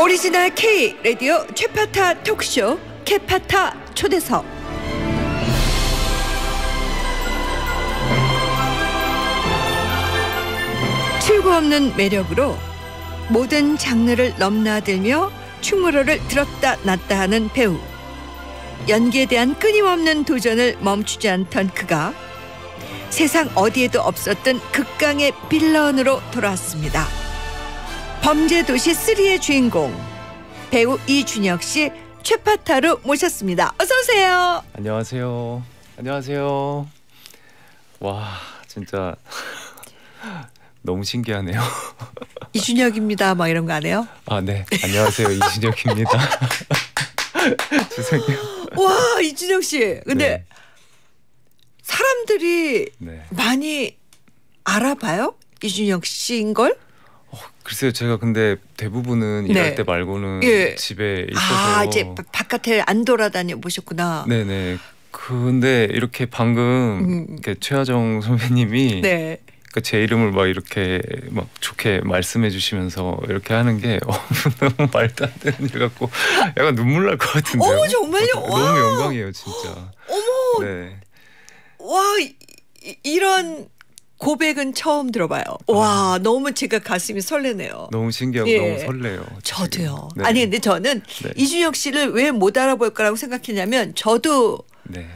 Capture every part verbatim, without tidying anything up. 오리지널 K 라디오 최파타 톡쇼 최파타 초대석. 출구 없는 매력으로 모든 장르를 넘나들며 충무로를 들었다 놨다 하는 배우. 연기에 대한 끊임없는 도전을 멈추지 않던 그가 세상 어디에도 없었던 극강의 빌런으로 돌아왔습니다. 범죄도시 삼의 주인공 배우 이준혁 씨 최파타로 모셨습니다. 어서 오세요. 안녕하세요. 안녕하세요. 와, 진짜 너무 신기하네요. 이준혁입니다. 막 이런 거 안 해요? 아, 네. 안녕하세요. 이준혁입니다. 죄송해요. 와, 이준혁 씨. 근데 네. 사람들이 네. 많이 알아봐요? 이준혁 씨인 걸? 어, 글쎄요. 제가 근데 대부분은 네. 일할 때 말고는 예. 집에 있어서. 아, 이제 바깥에 안 돌아다녀 보셨구나. 네네. 근데 이렇게 방금 음. 이렇게 최화정 선배님이 네. 그 제 이름을 막 이렇게 막 좋게 말씀해 주시면서 이렇게 하는 게 너무 말도 안 되는 일 같고 약간 눈물 날 것 같은데요. 어머, 정말요? 너무 와. 영광이에요, 진짜. 어머. 네. 와, 이, 이런 고백은 처음 들어봐요. 아. 와, 너무 제가 가슴이 설레네요. 너무 신기하고 예. 너무 설레요. 저도요. 네. 아니 근데 저는 네. 이준혁 씨를 왜 못 알아볼 거라고 생각했냐면 저도 네.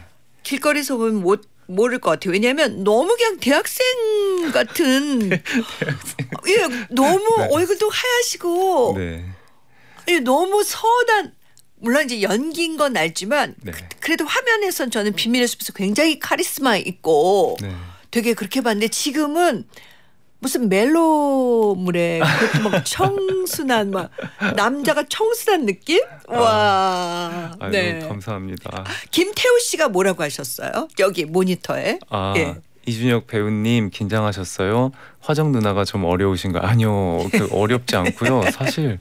길거리에서 보면 못 모를 것 같아요. 왜냐하면 너무 그냥 대학생 같은 대학생. 예, 너무 네. 얼굴도 하얗시고 네. 예, 너무 선한, 물론 이제 연기인 건 알지만 네. 그, 그래도 화면에선 저는 비밀의 숲에서 굉장히 카리스마 있고 네. 되게 그렇게 봤는데 지금은 무슨 멜로물에 그것도 막 청순한 막 남자가 청순한 느낌? 와. 아유, 네. 감사합니다. 김태우 씨가 뭐라고 하셨어요? 여기 모니터에. 아, 예. 이준혁 배우님 긴장하셨어요? 화정 누나가 좀 어려우신가? 아니요. 그 어렵지 않고요. 사실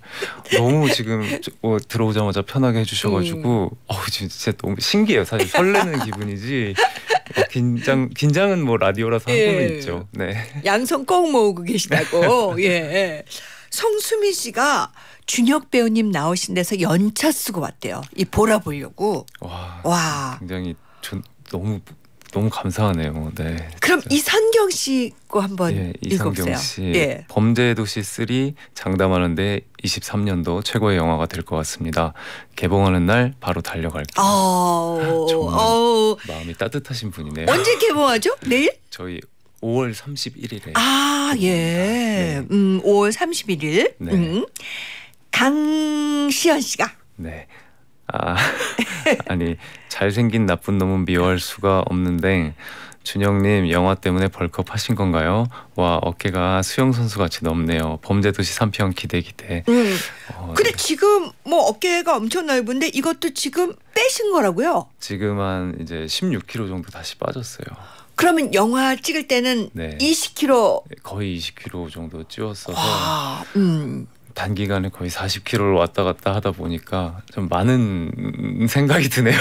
너무 지금 뭐 들어오자마자 편하게 해주셔가지고 음. 어우, 진짜 너무 신기해요. 사실 설레는 기분이지. 어, 긴장 긴장은 뭐 라디오라서 한 예. 거는 있죠. 네. 양손 꼭 모으고 계시다고. 예. 성수미 씨가 준혁 배우님 나오신 데서 연차 쓰고 왔대요. 이 보라 보려고. 와. 와. 굉장히 전 너무 너무 감사하네요. 네. 진짜. 그럼 이상경 씨 거 한번 예, 읽어보세요. 예. 범죄도시 삼 장담하는데 이십삼 년도 최고의 영화가 될 것 같습니다. 개봉하는 날 바로 달려갈게요. 아우, 정말 아우. 마음이 따뜻하신 분이네요. 언제 개봉하죠? 내일? 저희 오월 삼십일일에. 아, 개봉합니다. 예. 네. 음, 오월 삼십일일. 네. 음. 강시현 씨가. 네. 아, 아니 잘생긴 나쁜 놈은 미워할 수가 없는데 준혁님 영화 때문에 벌컥 하신 건가요? 와, 어깨가 수영선수같이 넘네요. 범죄도시 삼 편 기대 기대. 음. 어, 근데 네. 지금 뭐 어깨가 엄청 넓은데 이것도 지금 빼신 거라고요? 지금 한 이제 십육 킬로그램 정도 다시 빠졌어요. 그러면 영화 찍을 때는 네. 이십 킬로그램? 거의 이십 킬로그램 정도 찌웠어서 와, 음. 단기간에 거의 사십 킬로그램를 왔다 갔다 하다 보니까 좀 많은 생각이 드네요.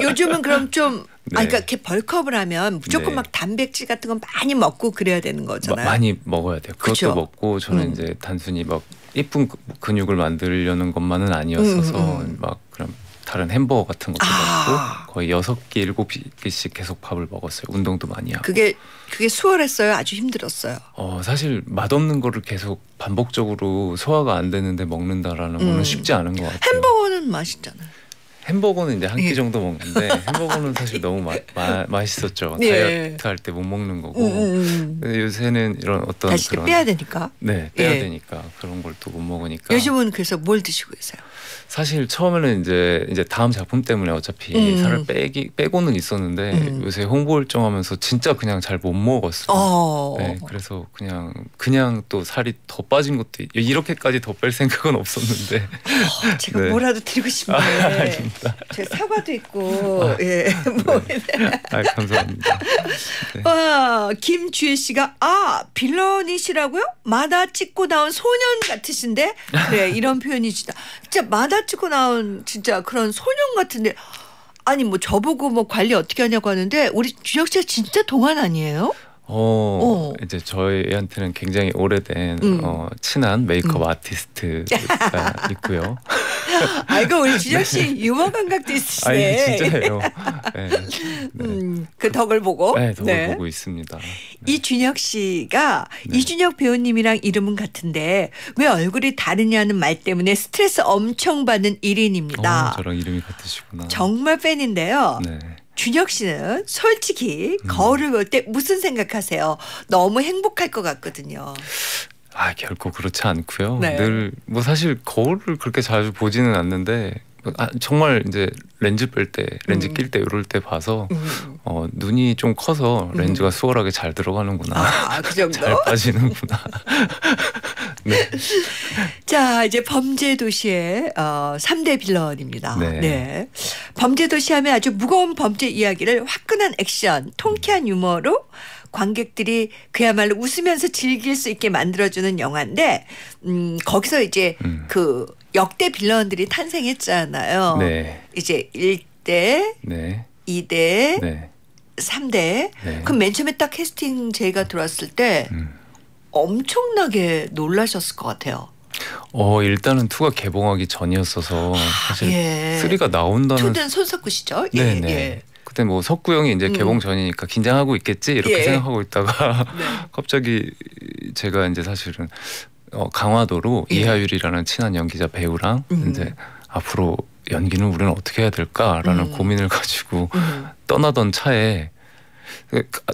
요즘은 그럼 좀 네. 아, 그러니까 이렇게 벌크업을 하면 무조건 네. 막 단백질 같은 건 많이 먹고 그래야 되는 거잖아요. 마, 많이 먹어야 돼요. 그것도 그쵸? 먹고 저는 음. 이제 단순히 막 예쁜 근육을 만들려는 것만은 아니었어서 음, 음. 막 그럼 다른 햄버거 같은 것도 아. 먹고 거의 여섯 개, 일곱 개씩 계속 밥을 먹었어요. 운동도 많이 하고. 그게 그게 수월했어요? 아주 힘들었어요? 어, 사실 맛없는 거를 계속 반복적으로 소화가 안 되는데 먹는다라는 음. 거는 쉽지 않은 것 같아요. 햄버거는 맛있잖아요. 햄버거는 이제 한 끼 예. 정도 먹는데 햄버거는 사실 너무 마, 마, 맛있었죠. 예. 다이어트 할 때 못 먹는 거고 음, 음. 요새는 이런 어떤 다시 그런, 빼야 되니까 네 빼야 예. 되니까 그런 걸 또 못 먹으니까 요즘은 그래서 뭘 드시고 계세요? 사실 처음에는 이제 이제 다음 작품 때문에 어차피 음. 살을 빼기 빼고는 있었는데 음. 요새 홍보 일정하면서 진짜 그냥 잘 못 먹었어요. 어. 네, 그래서 그냥 그냥 또 살이 더 빠진 것도 이렇게까지 더 뺄 생각은 없었는데 어, 제가 네. 뭐라도 드리고 싶네. 제 사과도 있고 아, 예. 아, 감사합니다. 네. 와, 김주혜 씨가 아 빌런이시라고요? 마다 찍고 나온 소년 같으신데 그래 이런 표현이 진짜 진짜 마다 찍고 나온 진짜 그런 소년 같은데 아니 뭐 저보고 뭐 관리 어떻게 하냐고 하는데 우리 주혁 씨가 진짜 동안 아니에요? 어, 어. 이제 저희한테는 굉장히 오래된 음. 어, 친한 메이크업 음. 아티스트가 있고요. 아이고 우리 주혁 씨 네. 유머 감각도 있으시네. 아, 진짜예요. 네. 네. 음, 그 덕을 보고. 네, 덕을 네. 보고 있습니다. 네. 이준혁 씨가 네. 이준혁 배우님이랑 이름은 같은데 왜 얼굴이 다르냐는 말 때문에 스트레스 엄청 받는 일 인입니다. 어, 저랑 이름이 같으시구나. 정말 팬인데요. 네. 준혁 씨는 솔직히 음. 거울을 볼 때 무슨 생각하세요? 너무 행복할 것 같거든요. 아 결코 그렇지 않고요. 네. 늘 뭐 사실 거울을 그렇게 자주 보지는 않는데 아, 정말 이제 렌즈 뺄 때, 렌즈 음. 낄 때 이럴 때 봐서 음. 어, 눈이 좀 커서 렌즈가 음. 수월하게 잘 들어가는구나. 아, 그 정도? 잘 빠지는구나. 네. 자 이제 범죄도시의 어, 삼 대 빌런입니다. 네. 네. 범죄도시 하면 아주 무거운 범죄 이야기를 화끈한 액션, 통쾌한 유머로 관객들이 그야말로 웃으면서 즐길 수 있게 만들어주는 영화인데 음, 거기서 이제 음. 그 역대 빌런들이 탄생했잖아요. 네. 이제 일 대, 네. 이 대, 네. 삼 대. 네. 그럼 맨 처음에 딱 캐스팅 제의가 들어왔을 때 음. 엄청나게 놀라셨을 것 같아요. 어 일단은 이가 개봉하기 전이었어서 사실 예. 삼이 나온다는. 이는 손석구 시죠? 예, 네네. 예. 그때 뭐 석구 형이 이제 음. 개봉 전이니까 긴장하고 있겠지 이렇게 예. 생각하고 있다가 네. 갑자기 제가 이제 사실은 어, 강화도로 예. 이하율이라는 친한 연기자 배우랑 음. 이제 앞으로 연기는 우리는 어떻게 해야 될까라는 음. 고민을 가지고 음. 떠나던 차에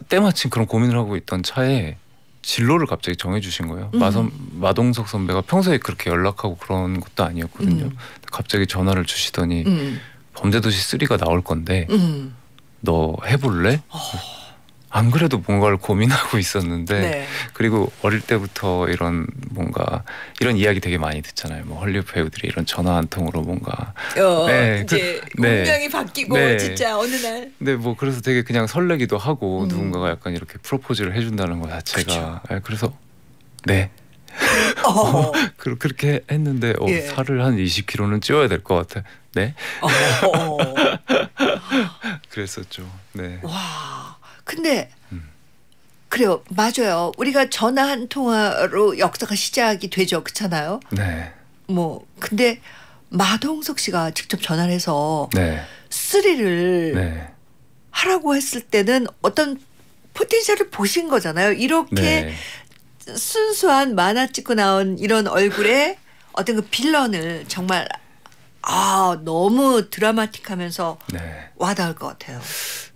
때마침 그런 고민을 하고 있던 차에 진로를 갑자기 정해주신 거예요. 음. 마선, 마동석 선배가 평소에 그렇게 연락하고 그런 것도 아니었거든요. 음. 갑자기 전화를 주시더니 음. 범죄도시 삼이 나올 건데 음. 너 해볼래? 어. 안 그래도 뭔가를 고민하고 있었는데 네. 그리고 어릴 때부터 이런 뭔가 이런 이야기 되게 많이 듣잖아요. 뭐 헐리우드 배우들이 이런 전화 한 통으로 뭔가 어, 네, 이제 그, 운명이 네. 바뀌고 네. 진짜 어느 날. 네, 뭐 그래서 되게 그냥 설레기도 하고 음. 누군가가 약간 이렇게 프로포즈를 해준다는 것 자체가 네, 그래서 네. 어. 그렇게 했는데 어, 예. 살을 한 이십 킬로그램는 찌워야 될 것 같아. 네. 어. 그랬었죠. 네. 와. 근데 음. 그래요. 맞아요. 우리가 전화 한 통화로 역사가 시작이 되죠. 그렇잖아요. 네. 뭐 근데 마동석 씨가 직접 전화를 해서 네. 삼을 네. 하라고 했을 때는 어떤 포텐셜을 보신 거잖아요. 이렇게 네. 순수한 만화 찍고 나온 이런 얼굴에 어떤 그 빌런을 정말 아 너무 드라마틱하면서 네. 와닿을 것 같아요.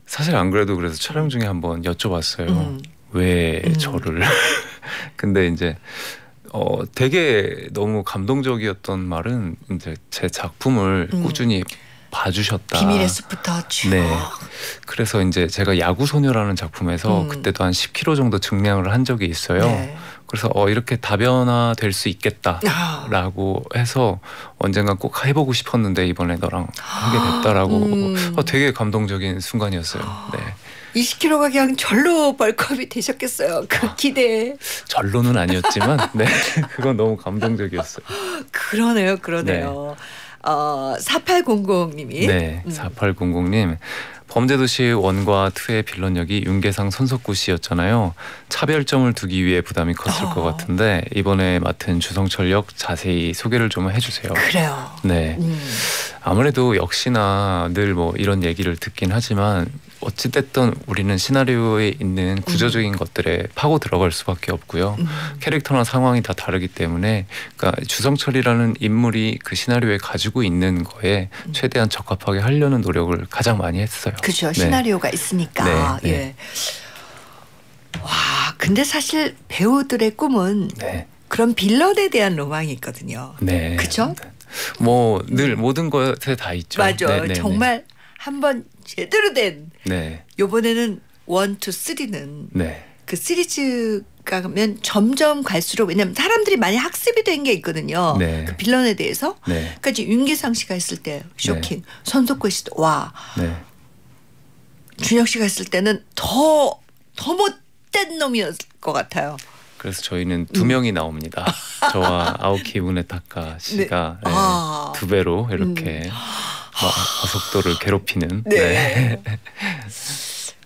사실 안 그래도 그래서 촬영 중에 한번 여쭤봤어요. 음. 왜 음. 저를. 근데 이제 어 되게 너무 감동적이었던 말은 이제 제 작품을 음. 꾸준히 봐주셨다. 비밀의 숲부터 쭉. 네. 그래서 이제 제가 야구소녀라는 작품에서 음. 그때도 한 십 킬로그램 정도 증량을 한 적이 있어요. 네. 그래서 어 이렇게 다변화될 수 있겠다라고 아. 해서 언젠가 꼭 해보고 싶었는데 이번에 너랑 하게 됐다라고 음. 어, 되게 감동적인 순간이었어요. 네. 이십 킬로그램가 그냥 절로 벌컵이 되셨겠어요. 그 아, 기대. 절로는 아니었지만 네 그건 너무 감동적이었어요. 그러네요. 그러네요. 네. 어, 사팔공공님이 네. 음. 사팔공공님. 범죄도시 일과 이의 빌런 역이 윤계상 손석구 씨였잖아요. 차별점을 두기 위해 부담이 컸을 어. 것 같은데 이번에 맡은 주성철 역 자세히 소개를 좀 해주세요. 그래요. 네. 음. 아무래도 역시나 늘 뭐 이런 얘기를 듣긴 하지만 어찌됐든 우리는 시나리오에 있는 구조적인 음. 것들에 파고 들어갈 수밖에 없고요. 음. 캐릭터나 상황이 다 다르기 때문에 그러니까 주성철이라는 인물이 그 시나리오에 가지고 있는 거에 음. 최대한 적합하게 하려는 노력을 가장 많이 했어요. 그죠. 네. 시나리오가 있으니까. 네, 네. 예. 와, 근데 사실 배우들의 꿈은 네. 그런 빌런에 대한 로망이 있거든요. 네. 그죠? 뭐 늘 모든 것에 다 있죠. 맞아. 네, 네, 정말 네. 한번 제대로 된. 네. 요번에는 일, 이, 삼는 네. 그 시리즈가 가면 점점 갈수록 왜냐면 사람들이 많이 학습이 된 게 있거든요. 네. 그 빌런에 대해서. 네. 그러니까 윤계상 씨가 했을 때 쇼킹. 네. 손석구 씨도 와. 네. 준혁 씨가 했을 때는 더, 더 못된 놈이었을 것 같아요. 그래서 저희는 두 음. 명이 나옵니다. 저와 아오키 우네타카 씨가 네. 네, 아. 두 배로 이렇게 음. 마, 마속도를 괴롭히는. 네. 네.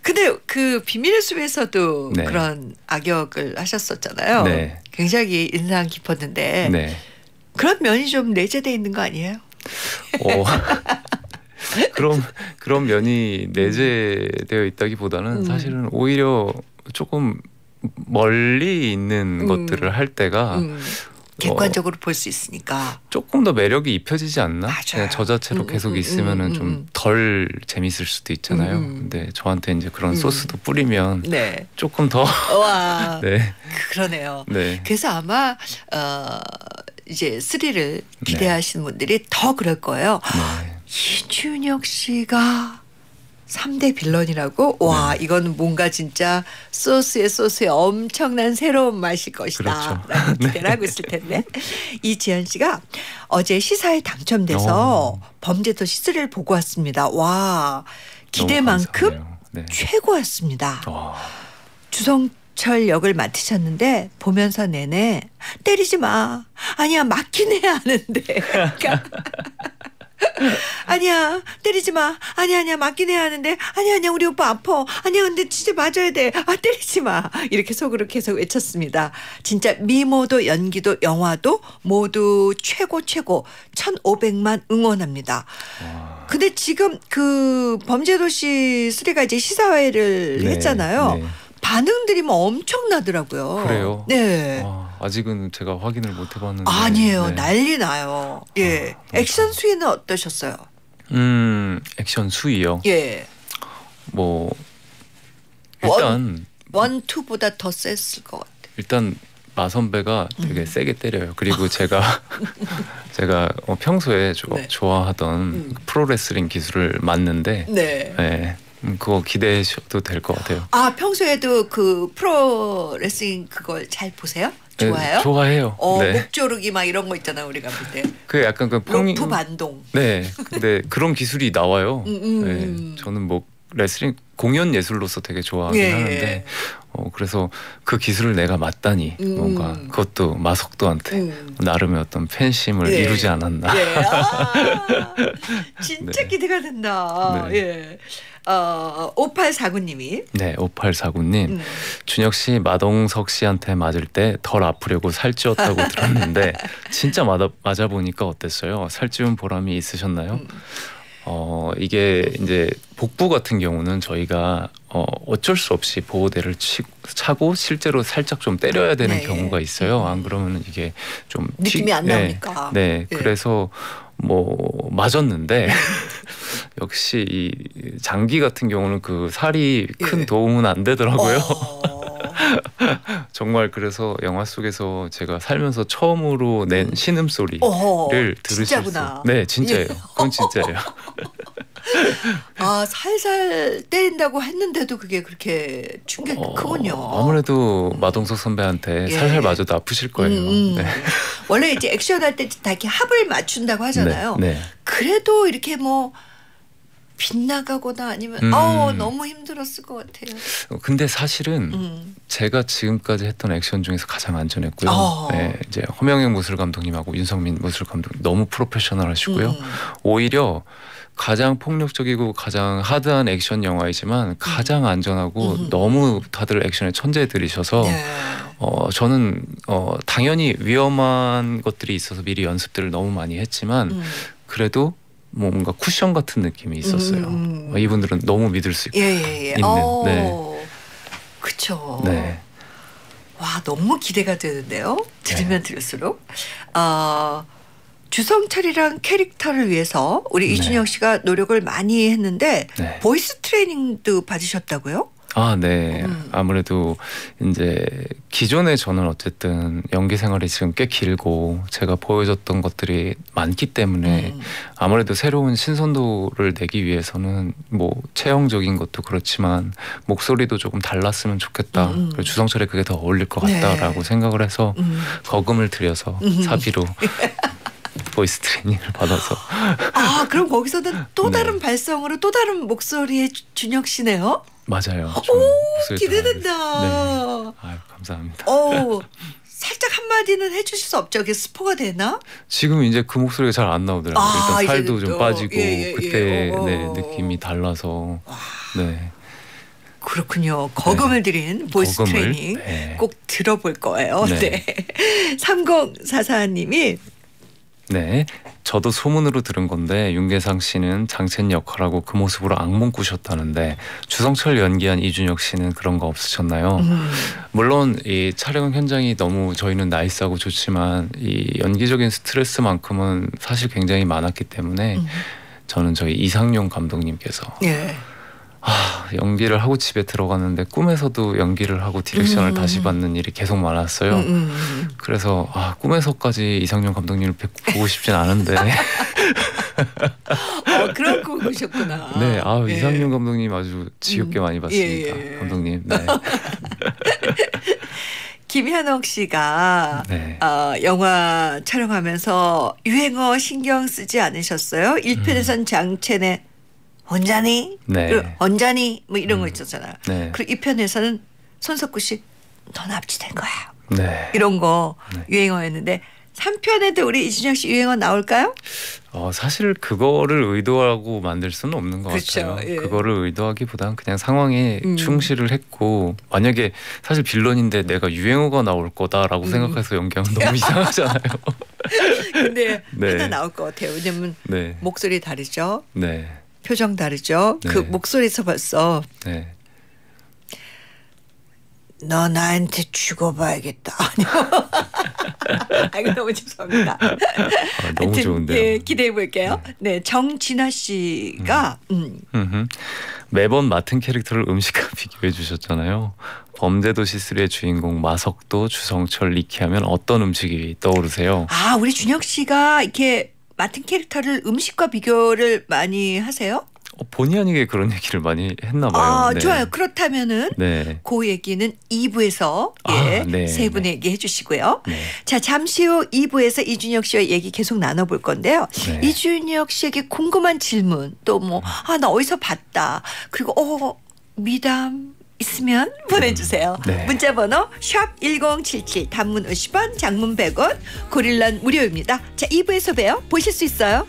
근데 그 비밀의 숲에서도 네. 그런 악역을 하셨었잖아요. 네. 굉장히 인상 깊었는데 네. 그런 면이 좀 내재돼 있는 거 아니에요? 어, 그런 그런 면이 내재되어 있다기보다는 음. 사실은 오히려 조금 멀리 있는 음. 것들을 할 때가 음. 객관적으로 어, 볼 수 있으니까 조금 더 매력이 입혀지지 않나? 맞아요. 그냥 저 자체로 음, 계속 음, 있으면은 음, 좀 덜 재밌을 수도 있잖아요. 음. 근데 저한테 이제 그런 음. 소스도 뿌리면 네. 조금 더 와, 네. 그러네요. 네. 그래서 아마 어, 이제 스릴을 기대하시는 네. 분들이 더 그럴 거예요. 네. 이준혁 씨가 삼 대 빌런이라고? 와 네. 이건 뭔가 진짜 소스에 소스에 엄청난 새로운 맛일 것이다. 그렇죠. 라고 기대를 네. 하고 있을 텐데 이지연 씨가 어제 시사에 당첨돼서 오. 범죄도시 삼을 보고 왔습니다. 와 기대만큼 네. 최고였습니다. 오. 주성철 역을 맡으셨는데 보면서 내내 때리지 마. 아니야 맞긴 해야 하는데. 그러니까 아니야 때리지 마. 아니야 아니야 맞긴 해야 하는데 아니야 아니야 우리 오빠 아파. 아니야 근데 진짜 맞아야 돼. 아 때리지 마. 이렇게 속으로 계속 외쳤습니다. 진짜 미모도 연기도 영화도 모두 최고 최고 천오백만 응원합니다. 와. 근데 지금 그 범죄도시 삼가 이제 시사회를 네, 했잖아요. 네. 반응들이 뭐 엄청나더라고요. 그래요? 네. 와. 아직은 제가 확인을 못 해봤는데 아니에요. 네. 난리 나요. 예, 아, 액션 수위는 어떠셨어요? 음, 액션 수위요? 예. 뭐 일단 원, 투보다 더 셌을 것 같아요. 일단 마 선배가 되게 음. 세게 때려요. 그리고 제가 제가 평소에 조, 네. 좋아하던 음. 프로레슬링 기술을 맞는데 네. 네. 그거 기대해도 될 것 같아요. 아 평소에도 그 프로레슬링 그걸 잘 보세요? 좋아요? 네, 좋아해요. 어, 네. 목조르기 막 이런 거 있잖아 우리가 볼 때. 그 약간 그 평... 로프 반동. 네, 근데 그런 기술이 나와요. 음, 음. 네, 저는 뭐 레슬링 공연 예술로서 되게 좋아하긴 예. 하는데, 어, 그래서 그 기술을 내가 맞다니 음. 뭔가 그것도 마석도한테 음. 나름의 어떤 팬심을 예. 이루지 않았나. 예. 아, 진짜 네. 기대가 된다. 네. 예. 어, 오팔사구 님이 네 오팔사구 님 음. 준혁 씨 마동석 씨한테 맞을 때 덜 아프려고 살찌웠다고 들었는데 진짜 맞아, 맞아 보니까 어땠어요? 살찌운 보람이 있으셨나요? 음. 어 이게 이제 복부 같은 경우는 저희가 어, 어쩔 수 없이 보호대를 치, 차고 실제로 살짝 좀 때려야 되는 네. 경우가 있어요. 안 그러면 이게 좀 느낌이 튀, 안 나니까. 네, 네. 네. 그래서 뭐 맞았는데 역시 이 장기 같은 경우는 그 살이 큰 예. 도움은 안 되더라고요. 정말 그래서 영화 속에서 제가 살면서 처음으로 낸 신음소리를 어허, 들으실 진짜구나. 수 네 진짜예요. 그건 진짜예요. 아 살살 때린다고 했는데도 그게 그렇게 충격이 어, 크군요. 아무래도 마동석 선배한테 예. 살살 맞아도 아프실 거예요. 음, 네. 원래 이제 액션 할 때 다 이렇게 합을 맞춘다고 하잖아요. 네, 네. 그래도 이렇게 뭐 빗나가거나 아니면 음. 어 너무 힘들었을 것 같아요. 근데 사실은 음. 제가 지금까지 했던 액션 중에서 가장 안전했고요. 어. 네, 이제 허명영 무술 감독님하고 윤석민 무술 감독님 너무 프로페셔널하시고요. 음. 오히려 가장 폭력적이고 가장 하드한 액션 영화이지만 가장 음. 안전하고 음. 너무 다들 액션의 천재들이셔서 네. 어, 저는 어, 당연히 위험한 것들이 있어서 미리 연습들을 너무 많이 했지만 음. 그래도 뭔가 쿠션 같은 느낌이 있었어요. 음. 이분들은 너무 믿을 수 있고 예, 예. 있는. 오, 네. 그쵸. 네. 와 너무 기대가 되는데요. 들으면 네. 들을수록. 어, 주성철이랑 캐릭터를 위해서 우리 네. 이준혁 씨가 노력을 많이 했는데 네. 보이스 트레이닝도 받으셨다고요? 아, 네. 음. 아무래도 이제 기존에 저는 어쨌든 연기 생활이 지금 꽤 길고 제가 보여줬던 것들이 많기 때문에 음. 아무래도 새로운 신선도를 내기 위해서는 뭐 체형적인 것도 그렇지만 목소리도 조금 달랐으면 좋겠다. 음. 그리고 주성철에 그게 더 어울릴 것 같다라고 네. 생각을 해서 음. 거금을 들여서 사비로 보이스 트레이닝을 받아서. 아, 그럼 거기서는 또 다른 네. 발성으로 또 다른 목소리의 준혁 씨네요? 맞아요. 오 기대된다. 네. 아유, 감사합니다. 오 살짝 한 마디는 해주실 수 없죠. 이게 스포가 되나? 지금 이제 그 목소리가 잘 안 나오더라고요. 아, 일단 살도 좀 빠지고 예, 예, 그때 예. 네, 느낌이 달라서. 와. 네. 그렇군요. 거금을 네. 드린 보이스 거금을, 트레이닝 네. 꼭 들어볼 거예요. 네. 네. 삼공사사 님이 네. 저도 소문으로 들은 건데 윤계상 씨는 장첸 역할하고 그 모습으로 악몽 꾸셨다는데 주성철 연기한 이준혁 씨는 그런 거 없으셨나요? 음. 물론 이 촬영 현장이 너무 저희는 나이스하고 좋지만 이 연기적인 스트레스만큼은 사실 굉장히 많았기 때문에 음. 저는 저희 이상용 감독님께서 예. 아, 연기를 하고 집에 들어갔는데 꿈에서도 연기를 하고 디렉션을 음. 다시 받는 일이 계속 많았어요. 음. 그래서 아, 꿈에서까지 이상용 감독님을 뵙고 보고 싶진 않은데 어, 그런 꿈 꾸셨구나. 네, 아, 예. 이상용 감독님 아주 지겹게 음. 많이 봤습니다. 예. 감독님. 네. 김현옥 씨가 네. 어, 영화 촬영하면서 유행어 신경 쓰지 않으셨어요? 일 편에선 음. 장첸의 언자니? 네. 언자니? 뭐 이런 음. 거 있었잖아요. 네. 그리고 이 편에서는 손석구 씨 너 납치된 거야. 네. 이런 거 네. 유행어였는데 삼 편에도 우리 이준혁 씨 유행어 나올까요? 어, 사실 그거를 의도하고 만들 수는 없는 것 그렇죠. 같아요. 예. 그거를 의도하기보단 그냥 상황에 음. 충실을 했고 만약에 사실 빌런인데 내가 유행어가 나올 거다라고 음. 생각해서 연기하면 너무 이상하잖아요. 근데 네. 하나 나올 것 같아요. 왜냐면 네. 목소리 다르죠. 네. 표정 다르죠. 네. 그 목소리에서 벌써 네. 너 나한테 죽어봐야겠다. 아니요. 아이고 너무 죄송합니다. 아, 너무 하여튼, 좋은데요. 예, 기대해 볼게요. 네, 네 정진아 씨가 음. 음. 매번 맡은 캐릭터를 음식과 비교해 주셨잖아요. 범죄도시 삼의 주인공 마석도 주성철 이키하면 어떤 음식이 떠오르세요? 아 우리 준혁 씨가 이렇게 맡은 캐릭터를 음식과 비교를 많이 하세요? 어, 본의 아니게 그런 얘기를 많이 했나 봐요. 아, 네. 좋아요. 그렇다면은 네. 그 얘기는 이 부에서 아, 예, 네, 세 분 네. 얘기해 주시고요. 네. 자, 잠시 후 이 부에서 이준혁 씨와 얘기 계속 나눠볼 건데요. 네. 이준혁 씨에게 궁금한 질문 또 뭐 아, 나 어디서 봤다. 그리고 어, 미담 있으면 보내주세요. 네. 문자번호 샵 일공칠칠 단문 오십 원 장문 백 원 고릴란 무료입니다. 자 이 부에서 봬요. 보실 수 있어요.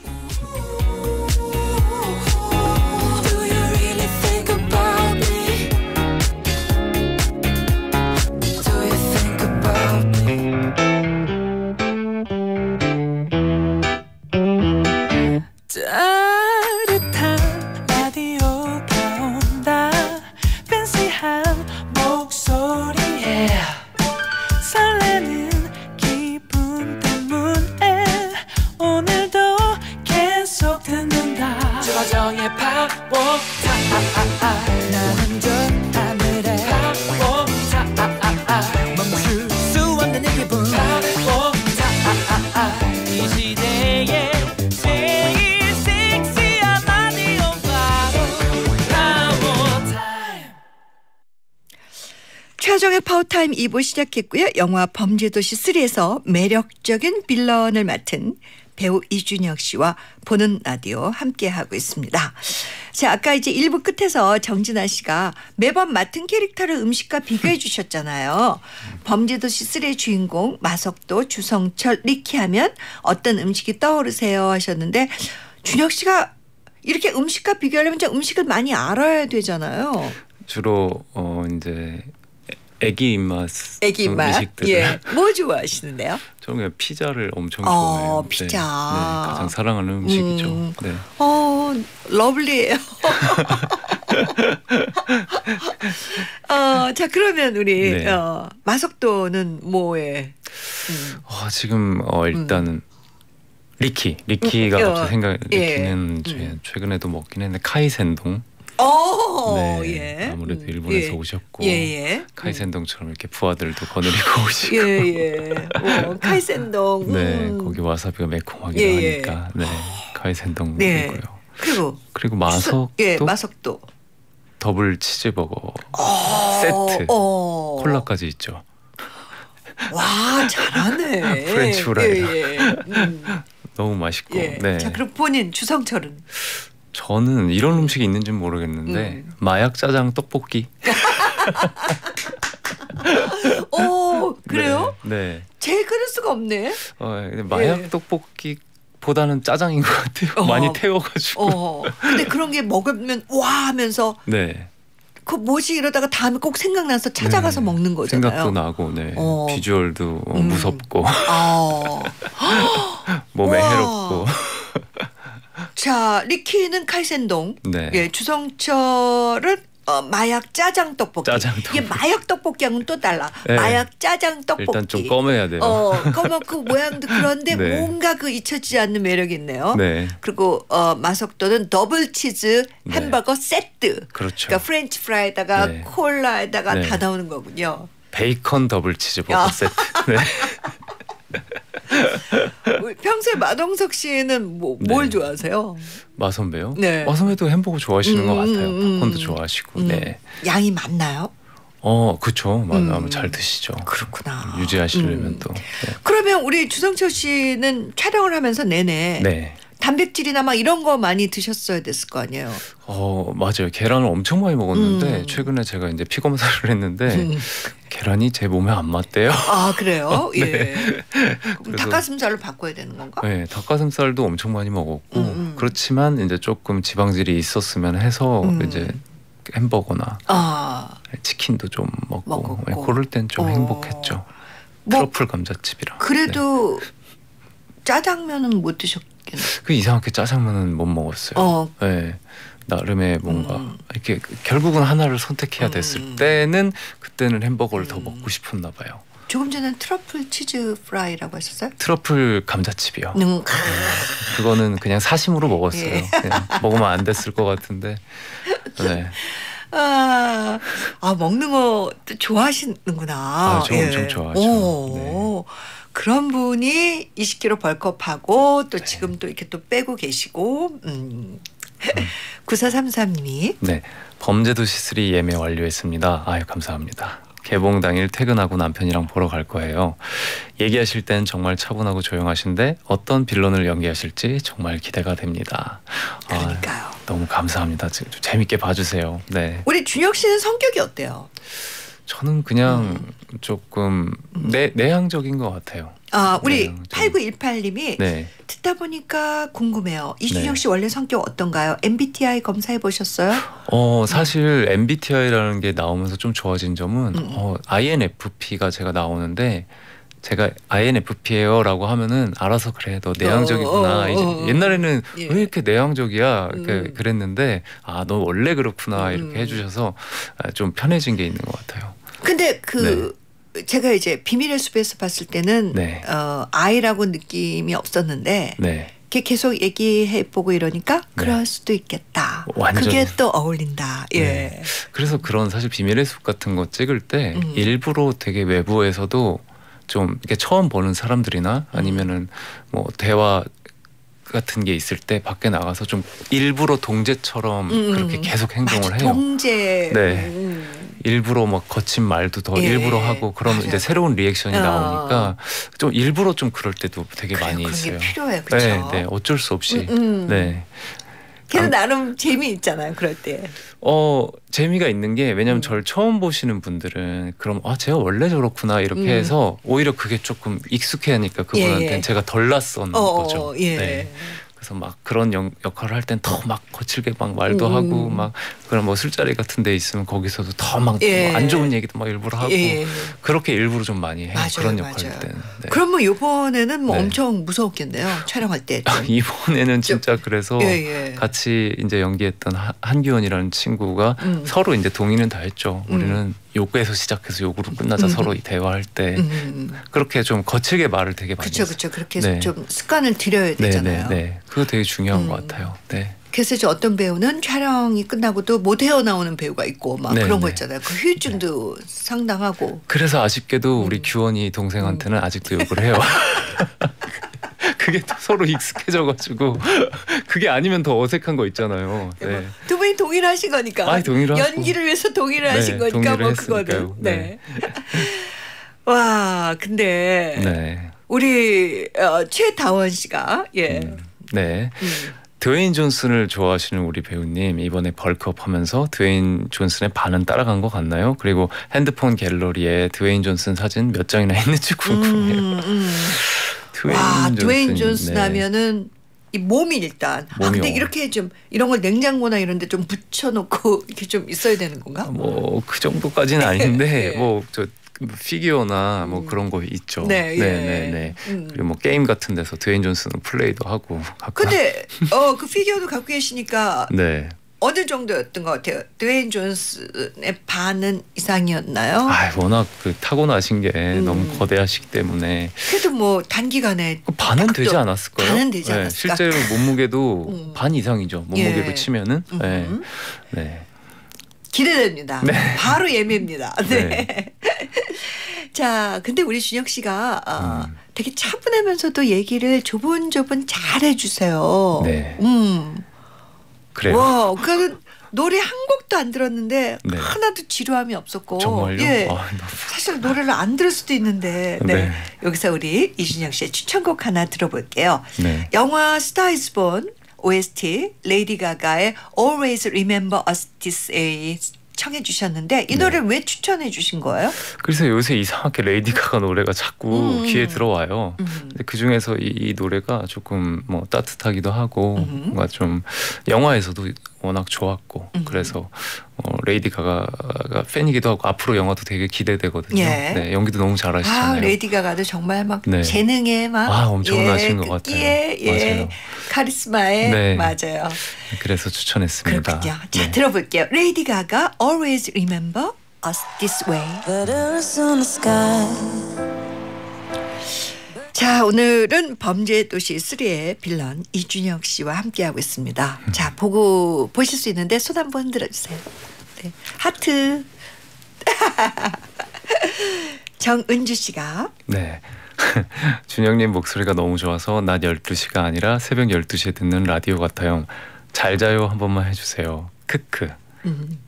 최화정의 파워타임 이 부 시작했고요. 영화 범죄도시 삼에서 매력적인 빌런을 맡은 배우 이준혁 씨와 보는 라디오 함께하고 있습니다. 자, 아까 이제 일 부 끝에서 정진아 씨가 매번 맡은 캐릭터를 음식과 비교해 주셨잖아요. 범죄도시 삼의 주인공 마석도, 주성철, 리키하면 어떤 음식이 떠오르세요 하셨는데 준혁 씨가 이렇게 음식과 비교하려면 좀 음식을 많이 알아야 되잖아요. 주로 어 이제 애기 입맛 애기 입맛 음식들. 예. 뭐 좋아하시는데요? 저는 피자를 엄청 어, 좋아해요. 피자. 네. 네. 가장 사랑하는 음식이죠. 음. 네. 어, 러블리해요. 어, 자 그러면 우리 네. 어, 마석도는 뭐에? 음. 어, 지금 어, 일단은 음. 리키, 리키가 음, 갑자기 생각. 리키는 예. 음. 최근에도 먹긴 했는데 카이센동. 오, 네, 예. 아무래도 일본에서 예. 오셨고 예, 예. 카이센동처럼 이렇게 부하들도 거느리고 오시고 예, 예. 오, 카이센동 네, 거기 와사비가 매콤하기도 예, 하니까 네, 카이센동 네. 먹고요. 그리고 그리고 마석도, 예, 마석도 더블 치즈버거 세트 오. 콜라까지 있죠. 와 잘하네. 프렌치 후라이 예, 예. 음. 너무 맛있고 예. 네. 자 그럼 본인 주성철은? 저는 이런 음식이 있는지는 모르겠는데 음. 마약 짜장 떡볶이. 오 그래요? 네. 제 그럴 수가 없네. 어, 마약 예. 떡볶이보다는 짜장인 것 같아요. 어. 많이 태워가지고. 어. 근데 그런 게 먹으면 와 하면서. 네. 그 뭐지 이러다가 다음에 꼭 생각나서 찾아가서 네. 먹는 거잖아요. 생각도 나고 네. 어. 비주얼도 음. 무섭고 어. 몸에 우와. 해롭고 자, 리키는 칼센동 네. 예, 주성철은 어, 마약 짜장 떡볶이. 짜장 떡볶이. 이게 마약 떡볶이하고는 또 달라. 네. 마약 짜장 떡볶이. 일단 좀 검해야 돼요. 어, 검은 그 모양도 그런데 네. 뭔가 그 잊혀지지 않는 매력이 있네요. 네. 그리고 어, 마석도는 더블 치즈 햄버거 네. 세트. 그렇죠. 그러니까 프렌치 프라이에다가 네. 콜라에다가 네. 다 나오는 거군요. 베이컨 더블 치즈 버거 세트. 네. 평소에 마동석 씨는 뭐, 네. 뭘 좋아하세요? 마선배요? 네. 마선배도 햄버거 좋아하시는 음, 것 같아요. 팝콘도 음, 좋아하시고. 음. 네. 양이 많나요? 어, 그렇죠. 많으면 음. 잘 드시죠. 그렇구나. 유지하시려면 음. 또. 네. 그러면 우리 주성철 씨는 촬영을 하면서 내내 네. 단백질이나 막 이런 거 많이 드셨어야 됐을 거 아니에요? 어, 맞아요. 계란을 엄청 많이 먹었는데 음. 최근에 제가 이제 피 검사를 했는데 음. 계란이 제 몸에 안 맞대요. 아, 그래요? 어, 네. 예. 그럼 닭가슴살로 바꿔야 되는 건가? 네, 닭가슴살도 엄청 많이 먹었고 음. 그렇지만 이제 조금 지방질이 있었으면 해서 음. 이제 햄버거나 아. 치킨도 좀 먹고, 먹었고. 네, 그럴 땐 좀 어. 행복했죠. 뭐, 트러플 감자칩이랑. 그래도 네. 짜장면은 못 드셨고. 그 이상하게 짜장면은 못 먹었어요. 어. 네, 나름의 뭔가 음. 이렇게 결국은 하나를 선택해야 됐을 음. 때는 그때는 햄버거를 음. 더 먹고 싶었나 봐요. 조금 전에 트러플 치즈 프라이라고 하셨어요? 트러플 감자칩이요. 음. 네, 그거는 그냥 사심으로 먹었어요. 예. 먹으면 안 됐을 것 같은데. 네. 아, 아 먹는 거 좋아하시는구나. 아, 저 예. 엄청 좋아하죠. 그런 분이 이십 킬로그램 벌크업하고 또 네. 지금 또 이렇게 또 빼고 계시고 음. 음. 구사삼삼님이 네. 범죄도시 삼 예매 완료했습니다. 아유 감사합니다. 개봉 당일 퇴근하고 남편이랑 보러 갈 거예요. 얘기하실 땐 정말 차분하고 조용하신데 어떤 빌런을 연기하실지 정말 기대가 됩니다. 그러니까요. 아유, 너무 감사합니다. 지금 좀 재밌게 봐주세요. 네. 우리 준혁 씨는 성격이 어때요? 저는 그냥 음. 조금 내, 내향적인 것 같아요. 아, 우리 팔구일팔님이 네. 듣다 보니까 궁금해요. 이준혁 씨 네. 원래 성격 어떤가요? 엠비티아이 검사해 보셨어요? 어, 사실 음. 엠비티아이라는 게 나오면서 좀 좋아진 점은 음. 어, 아이엔에프피가 제가 나오는데 제가 아이엔에프피예요 라고 하면은 알아서 그래 너 내향적이구나. 어, 어, 어, 어, 이제 옛날에는 예. 왜 이렇게 내향적이야 음. 그랬는데 아, 너 원래 그렇구나 이렇게 음. 해주셔서 좀 편해진 게 있는 것 같아요. 근데 그 네. 제가 이제 비밀의 숲에서 봤을 때는 네. 어, 아이라고 느낌이 없었는데 네. 걔 계속 얘기해보고 이러니까 그럴 네. 수도 있겠다. 완전. 그게 또 어울린다. 예. 네. 그래서 그런 사실 비밀의 숲 같은 거 찍을 때 음. 일부러 되게 외부에서도 좀 이렇게 처음 보는 사람들이나 아니면은 뭐 대화 같은 게 있을 때 밖에 나가서 좀 일부러 동제처럼 음. 그렇게 계속 행동을 맞아, 해요. 동제. 네. 음. 일부러 막 거친 말도 더 예. 일부러 하고 그러면 맞아요. 이제 새로운 리액션이 어. 나오니까 좀 일부러 좀 그럴 때도 되게 그래요, 많이 그런 있어요. 게 필요해, 그렇죠? 네, 네, 어쩔 수 없이. 음, 음. 네. 그래도 나름 재미 있잖아요. 그럴 때. 어 재미가 있는 게 왜냐면 음. 저를 처음 보시는 분들은 그럼 아 제가 원래 저렇구나 이렇게 음. 해서 오히려 그게 조금 익숙해하니까 그분한테는 예. 제가 덜 낯선 어어, 거죠. 예. 네. 그래서 막 그런 영, 역할을 할 땐 더 막 거칠게 막 말도 음. 하고 막 그런 뭐 술자리 같은 데 있으면 거기서도 더 막 예. 안 좋은 얘기도 막 일부러 하고 예. 그렇게 일부러 좀 많이 해요. 맞아요, 그런 역할일 때는. 네. 그럼 뭐 이번에는 뭐 네. 엄청 무서웠겠네요. 촬영할 때. 아, 이번에는 진짜 좀. 그래서 예, 예. 같이 이제 연기했던 하, 한규원이라는 친구가 음. 서로 이제 동의는 다 했죠. 음. 우리는 욕에서 시작해서 욕으로 끝나자 음. 서로 대화할 때 음. 그렇게 좀 거칠게 말을 되게 많이 했어요. 그렇죠. 그렇게 네. 좀 습관을 들여야 되잖아요. 네, 네, 네. 그거 되게 중요한 음. 것 같아요. 네. 그래서 이제 어떤 배우는 촬영이 끝나고도 못 헤어나오는 배우가 있고 막 네, 그런 네. 거 있잖아요. 그 후유증도 네. 상당하고. 그래서 아쉽게도 우리 음. 규원이 동생한테는 음. 아직도 욕을 해요. 그게 또 서로 익숙해져가지고 그게 아니면 더 어색한 거 있잖아요. 네. 두 분이 동의를 하신 거니까. 아니, 동의를 연기를 위해서 동의를 네, 하신 거니까 동의를 뭐 그거는. 네. 네. 와 근데 네. 우리 어, 최다원 씨가 예. 음, 네. 음. 드웨인 존슨을 좋아하시는 우리 배우님 이번에 벌크업 하면서 드웨인 존슨의 반은 따라간 것 같나요? 그리고 핸드폰 갤러리에 드웨인 존슨 사진 몇 장이나 있는지 궁금해요. 음, 음. 드웨인 와, 존슨. 드웨인 존슨 네. 하면은 이 몸이 일단 몸이 아 근데 이렇게 좀 이런 걸 냉장고나 이런 데 좀 붙여놓고 이렇게 좀 있어야 되는 건가? 뭐 그 정도까지는 아닌데 네. 뭐 저 피규어나 뭐 그런 거 있죠. 네, 예. 네, 네, 네. 음. 그리고 뭐 게임 같은 데서 드웨인 존슨은 플레이도 하고. 가끔. 근데 어 그 피규어도 갖고 계시니까. 네. 어느 정도였던 것 같아요? 드웨인 존슨의 반은 이상이었나요? 아, 워낙 그 타고나신 게 음. 너무 거대하시기 때문에. 그래도 뭐 단기간에 반은 되지 않았을까요? 반은 되지 않았을까? 네, 실제로 몸무게도 음. 반 이상이죠. 몸무게로 예. 치면은. 네. 네. 기대됩니다. 네. 바로 예매입니다. 네. 네. 자, 근데 우리 준혁 씨가 어, 음. 되게 차분하면서도 얘기를 조분조분 잘해주세요. 네. 음. 그래요. 와, 그 노래 한 곡도 안 들었는데 네. 하나도 지루함이 없었고. 정말요? 예. 아, 너무... 사실 노래를 안 들을 수도 있는데. 네. 네. 여기서 우리 이준혁 씨의 추천곡 하나 들어볼게요. 네. 영화 Star Is Born 오에스티 레이디 가가의 Always Remember Us This Way 청해 주셨는데 이 노래를 네. 왜 추천해 주신 거예요? 그래서 요새 이상하게 레이디 가가 노래가 자꾸 음. 귀에 들어와요. 음. 근데 그중에서 이, 이 노래가 조금 뭐 따뜻하기도 하고 음. 뭔가 좀 영화에서도 워낙 좋았고 음. 그래서 어, 레이디 가가가 팬이기도 하고 앞으로 영화도 되게 기대되거든요. 예. 네, 연기도 너무 잘하시잖아요. 아, 레이디 가가도 정말 막 네. 재능에 막 아, 엄청나신 예, 것 같아요. 예. 맞아요. 카리스마에 네. 맞아요. 그래서 추천했습니다. 그렇군요. 자 네. 들어볼게요. 레이디 가가 Always remember us this way. 자, 오늘은 범죄도시 삼의 빌런 이준혁 씨와 함께하고 있습니다. 자, 보고 보실 수 있는데 손 한번 흔들어 주세요. 네. 하트. 정은주 씨가 네. 준혁님 목소리가 너무 좋아서 낮 열두 시가 아니라 새벽 열두 시에 듣는 라디오 같아요. 잘 자요 한 번만 해주세요. 크크. 음.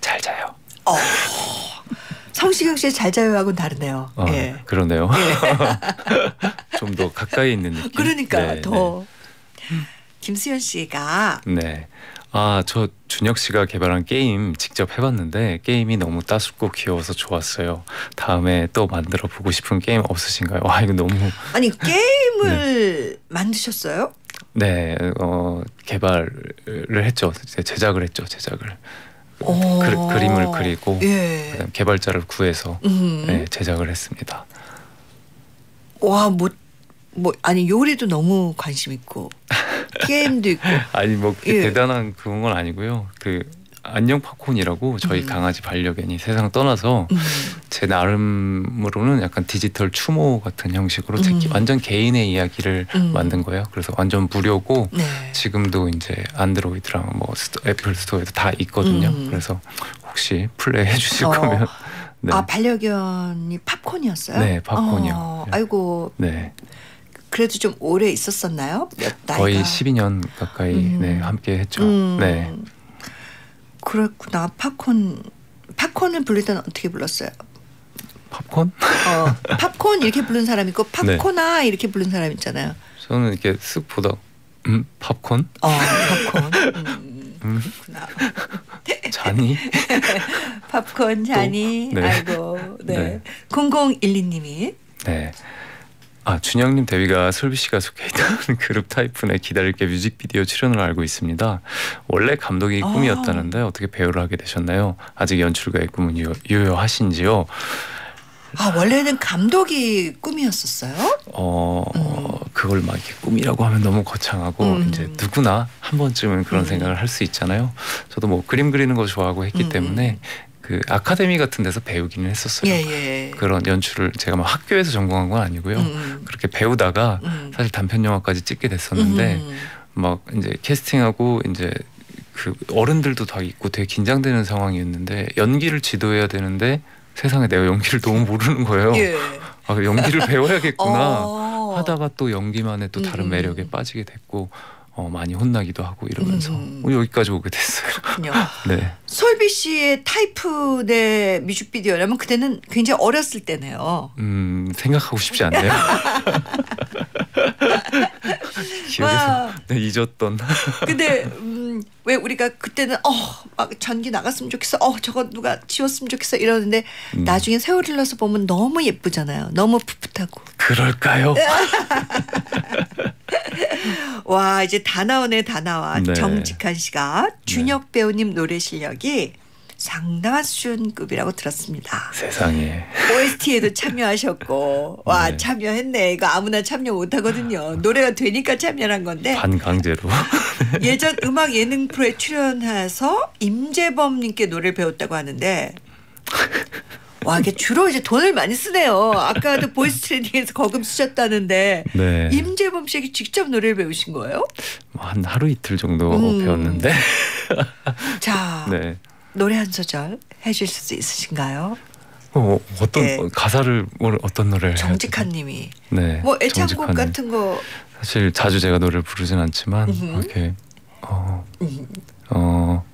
잘 자요. 어, 성시경 씨의 잘 자요하고는 다르네요. 아, 예. 그러네요. 예. 좀 더 가까이 있는 느낌. 그러니까 네, 더. 네. 김수현 씨가. 네. 아, 저 준혁 씨가 개발한 게임 직접 해봤는데 게임이 너무 따숩고 귀여워서 좋았어요. 다음에 또 만들어 보고 싶은 게임 없으신가요? 와, 이거 너무. 아니 게임을 네. 만드셨어요? 네, 어, 개발을 했죠. 제작을 했죠. 제작을. 그, 그림을 그리고 예. 개발자를 구해서 네, 제작을 했습니다. 와, 뭐, 뭐 아니 요리도 너무 관심 있고 게임도 있고 아니 뭐 예. 대단한 그런 건 아니고요. 그 안녕 팝콘이라고 저희 음. 강아지 반려견이 세상 떠나서 음. 제 나름으로는 약간 디지털 추모 같은 형식으로 음. 완전 개인의 이야기를 음. 만든 거예요. 그래서 완전 무료고 네. 지금도 이제 안드로이드랑 뭐 스토, 애플 스토어에도 다 있거든요. 음. 그래서 혹시 플레이해 주실 어. 거면 네. 아 반려견이 팝콘이었어요? 네, 팝콘이요. 어. 아이고. 네. 그래도 좀 오래 있었었나요? 몇 나이가? 거의 십이 년 가까이 음. 네, 함께 했죠. 음. 네. 그렇구나. 팝콘. 팝콘을 부를 때는 어떻게 불렀어요? 팝콘? 어, 팝콘 이렇게 부른 사람 있고 팝콘아 네. 이렇게 부른 사람 있잖아요. 저는 이렇게 쓱 보다 음? 팝콘? 어, 팝콘. 음, 음. 그렇구나. 자니? 팝콘 자니? 네. 아이고. 네. 네. 공공일이 님이 네. 아, 준혁님 데뷔가 솔비씨가 속해 있던 그룹 타이푼의 기다릴게 뮤직비디오 출연을 알고 있습니다. 원래 감독이 아. 꿈이었다는데 어떻게 배우를 하게 되셨나요? 아직 연출가의 꿈은 유, 유효하신지요? 아, 원래는 감독이 꿈이었었어요? 어, 음. 그걸 막 이렇게 꿈이라고 하면 너무 거창하고 음. 이제 누구나 한 번쯤은 그런 음. 생각을 할 수 있잖아요. 저도 뭐 그림 그리는 거 좋아하고 했기 음. 때문에 그 아카데미 같은 데서 배우기는 했었어요. 예, 예. 그런 연출을 제가 막 학교에서 전공한 건 아니고요. 음. 그렇게 배우다가 음. 사실 단편 영화까지 찍게 됐었는데 음. 막 이제 캐스팅하고 이제 그 어른들도 다 있고 되게 긴장되는 상황이었는데 연기를 지도해야 되는데 세상에 내가 연기를 너무 모르는 거예요. 예. 아, 연기를 배워야겠구나 어. 하다가 또 연기만의 또 다른 음. 매력에 빠지게 됐고 어, 많이 혼나기도 하고 이러면서 음. 여기까지 오게 됐어요. 그렇군요. 네. 솔비 씨의 타이푼의 뮤직비디오라면 그때는 굉장히 어렸을 때네요. 음, 생각하고 싶지 않네요. 기억에서 네, 잊었던. 근데 음, 왜 우리가 그때는 어, 막 전기 나갔으면 좋겠어, 어 저거 누가 지웠으면 좋겠어 이러는데 음. 나중에 세월 흘러서 보면 너무 예쁘잖아요. 너무 풋풋하고. 그럴까요? 와, 이제 다 나오네, 다 나와. 네. 정직한 시각. 준혁 네. 배우님 노래 실력이 상당한 수준급이라고 들었습니다. 세상에. 오에스티에도 참여하셨고. 와, 네. 참여했네. 이거 아무나 참여 못하거든요. 노래가 되니까 참여한 건데. 반강제로. 예전 음악 예능 프로에 출연해서 임재범님께 노래를 배웠다고 하는데. 와, 이게 주로 이제 돈을 많이 쓰네요. 아까도 보이스 트레이닝에서 거금 쓰셨다는데 네. 임재범 씨에게 직접 노래를 배우신 거예요? 한 하루 이틀 정도 음. 배웠는데. 자, 네. 노래 한 소절 해주실 수 있으신가요? 어, 어떤 네. 가사를 뭘 어떤 노래를? 정직한 님이. 네. 뭐 애창곡 같은 거. 사실 자주 제가 노래를 부르진 않지만 음흠. 이렇게 어, 어.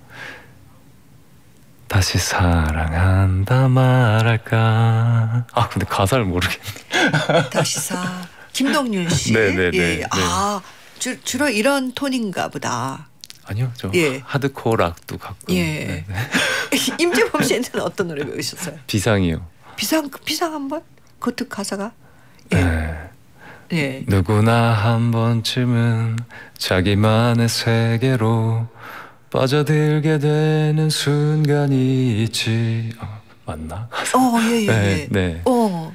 다시 사랑한다 말할까. 아 근데 가사를 모르겠네. 다시 사. 김동률 씨. 네네네. 예. 네. 아 주, 주로 이런 톤인가 보다. 아니요, 저 예. 하드코어 락도 가끔. 예. 임재범 씨는 어떤 노래 배우셨어요? 비상이요. 비상 비상 한번. 그것도 가사가. 예. 네. 예. 누구나 한 번쯤은 자기만의 세계로. 빠져들게 되는 순간이 있지. 어, 맞나? 어, 예, 예, 네, 예. 네. 어.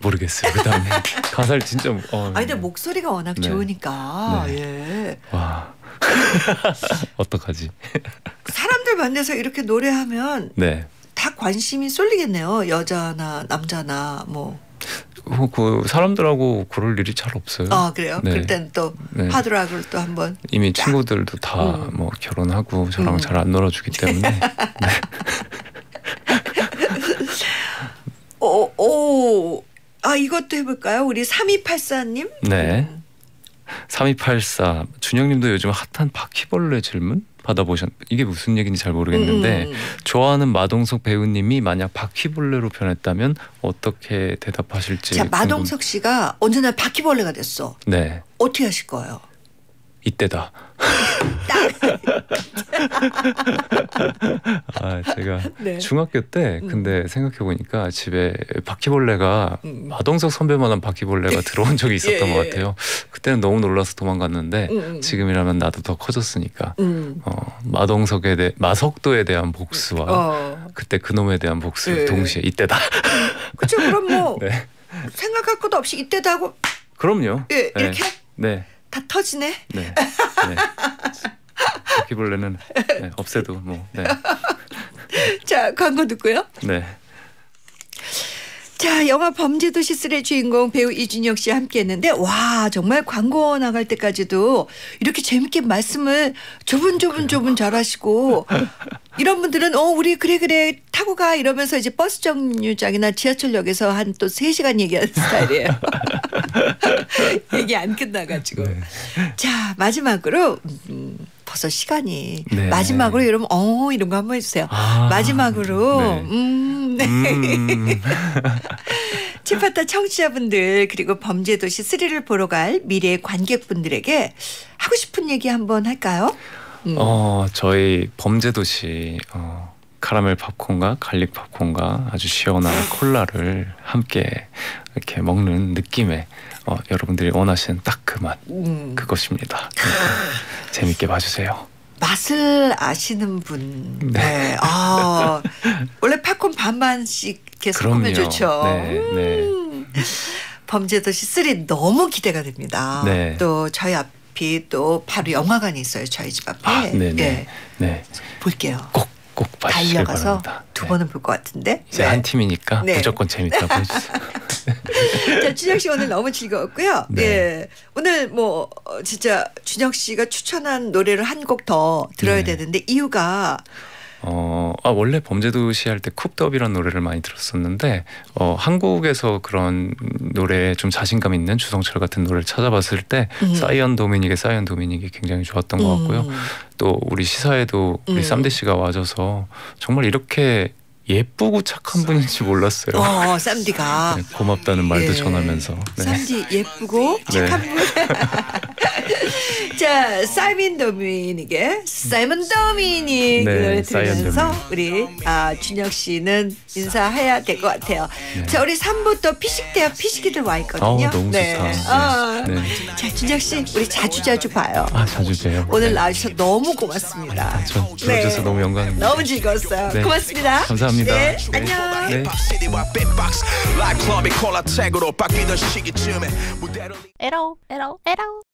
모르겠어요. 그다음에 가사를 진짜. 어, 아니, 근데 목소리가 워낙 네. 좋으니까. 네. 예. 와. 어떡하지? 사람들 만나서 이렇게 노래하면 네. 다 관심이 쏠리겠네요. 여자나 남자나 뭐. 그 사람들하고 그럴 일이 잘 없어요. 아 그래요? 네. 그땐 또 네. 하드락을 또 한번 이미 쫙. 친구들도 다 뭐 음. 결혼하고 저랑 음. 잘 안 놀아주기 때문에. 네. 오, 오. 아 이것도 해볼까요? 우리 삼이팔사님. 네. 음. 삼이팔사 준혁님도 요즘 핫한 바퀴벌레 질문 받아보셨. 이게 무슨 얘기인지 잘 모르겠는데 음. 좋아하는 마동석 배우님이 만약 바퀴벌레로 변했다면 어떻게 대답하실지. 자, 마동석 씨가 어느 날 바퀴벌레가 됐어. 네. 어떻게 하실 거예요? 이때다. 아 제가 네. 중학교 때 근데 음. 생각해 보니까 집에 바퀴벌레가 음. 마동석 선배만한 바퀴벌레가 들어온 적이 있었던 예, 예. 것 같아요. 그때는 너무 놀라서 도망갔는데 음. 지금이라면 나도 더 커졌으니까 음. 어, 마동석에 대해 마석도에 대한 복수와 어. 그때 그놈에 대한 복수 예. 동시에 이때다. 그렇죠. 그럼 뭐 네. 생각할 것도 없이 이때다 하고. 그럼요. 예 이렇게. 네. 다 터지네. 네. 네. 바퀴벌레는 네, 없애도 뭐. 네. 자 광고 듣고요. 네. 자 영화 범죄도시 삼의 주인공 배우 이준혁 씨와 함께했는데 와 정말 광고 나갈 때까지도 이렇게 재밌게 말씀을 조분조분 조분 잘하시고 이런 분들은 어 우리 그래 그래 타고 가 이러면서 이제 버스 정류장이나 지하철역에서 한 또 세 시간 얘기하는 스타일이에요. 얘기 안 끝나가지고. 네. 자 마지막으로 음, 벌써 시간이 네. 마지막으로 여러분 어 이런 거 한번 해주세요. 아, 마지막으로 네. 음, 네. 음. 최파타 청취자분들 그리고 범죄도시 삼을 보러 갈 미래의 관객분들에게 하고 싶은 얘기 한번 할까요? 음. 어 저희 범죄도시 어, 카라멜 팝콘과 갈릭 팝콘과 아주 시원한 콜라를 함께 이렇게 먹는 느낌의 어, 여러분들이 원하시는 딱 그 맛 음. 그것입니다. 재밌게 봐주세요. 맛을 아시는 분. 네. 네. 아 원래 팝콘 반반씩 이렇게 섞으면 좋죠. 네. 음. 네. 범죄도시 삼 너무 기대가 됩니다. 네. 또 저희 앞. 또 바로 영화관이 있어요 저희 집 앞에. 아, 네네. 네. 네. 볼게요. 꼭꼭 봐주시길 달려가서 바랍니다. 두 번은 네. 볼 것 같은데. 이제 네. 한 팀이니까 네. 무조건 재밌다고 해주세요. 자 준혁 씨 오늘 너무 즐거웠고요. 네. 네. 오늘 뭐 진짜 준혁 씨가 추천한 노래를 한 곡 더 들어야 네. 되는데 이유가. 어, 아 원래 범죄도시 할 때 쿱더비라는 노래를 많이 들었었는데 어, 한국에서 그런 노래에 좀 자신감 있는 주성철 같은 노래를 찾아봤을 때 음. 사이먼 도미니의 사이먼 도미니가 굉장히 좋았던 것 같고요. 음. 또 우리 시사에도 우리 쌈대 씨가 와줘서 정말 이렇게 예쁘고 착한 분인지 몰랐어요. 어, 쌈디가. 네, 고맙다는 말도 예. 전하면서. 네. 쌈디 예쁘고 착한 분. 네. 자, 사이먼 도미니게 사이먼 도미니 네, 노래 들으면서 우리 아, 준혁 씨는 인사해야 될 것 같아요. 네. 자, 우리 삼 부 또 피식대학 피식이들 와 있거든요. 아, 너무 네. 좋다. 네. 어. 네. 자, 준혁 씨 우리 자주자주 봐요. 아, 자주 봬요. 오늘 네. 나와주셔서 너무 고맙습니다. 아, 저 불러주셔서 네. 너무 영광입니다. 너무 즐거웠어요. 네. 고맙습니다. 감사합니다. 네, 안녕. 에라오 에라오 에라오